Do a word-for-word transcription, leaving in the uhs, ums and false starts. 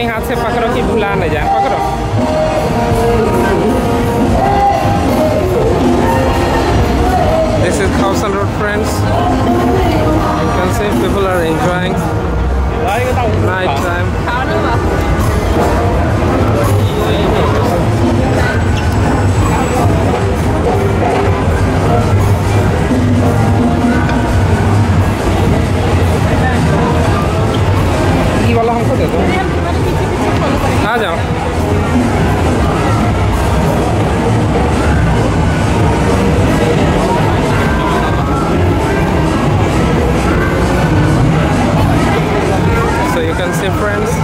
वही हाथ से पकड़ो कि भुला न जाए, पकड़ो। This is Khaosan road friends, you can see people are enjoying night time। ये वाला हमको दे दो, आ जाओ। So you can see friends,